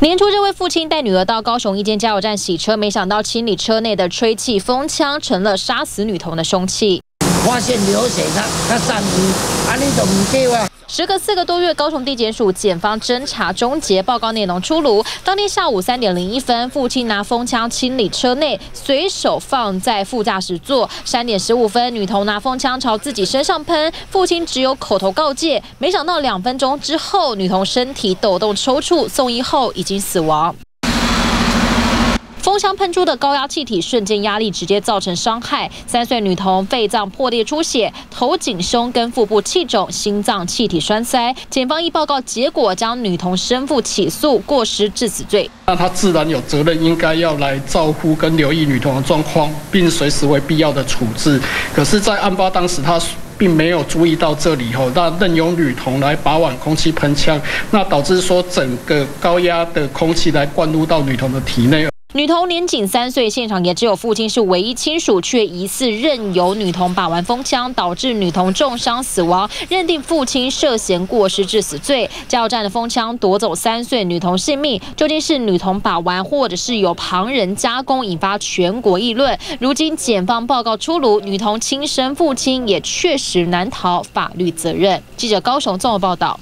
年初，这位父亲带女儿到高雄一间加油站洗车，没想到清理车内的吹气风枪成了杀死女童的凶器。发现流血，他上衣，啊，你都唔对啊！时隔4个多月，高雄地检署检方侦查终结，报告内容出炉。当天下午3:01，父亲拿风枪清理车内，随手放在副驾驶座。3:15，女童拿风枪朝自己身上喷，父亲只有口头告诫，没想到2分钟之后，女童身体抖动抽搐，送医后已经死亡。 风枪喷出的高压气体，瞬间压力直接造成伤害。3岁女童肺脏破裂出血，头颈、胸跟腹部气肿，心脏气体栓塞。检方依报告结果，将女童生父起诉过失致死罪。那他自然有责任，应该要来照顾跟留意女童的状况，并随时为必要的处置。可是，在案发当时，他 并没有注意到这里后，那任由女童来把玩空气喷枪，那导致说整个高压的空气来灌入到女童的体内。女童年仅3岁，现场也只有父亲是唯一亲属，却疑似任由女童把玩风枪，导致女童重伤死亡，认定父亲涉嫌过失致死罪。加油站的风枪夺走3岁女童性命，究竟是女童把玩，或者是有旁人加工，引发全国议论。如今检方报告出炉，女童亲生父亲也确实难逃法律责任。记者高雄综合报道。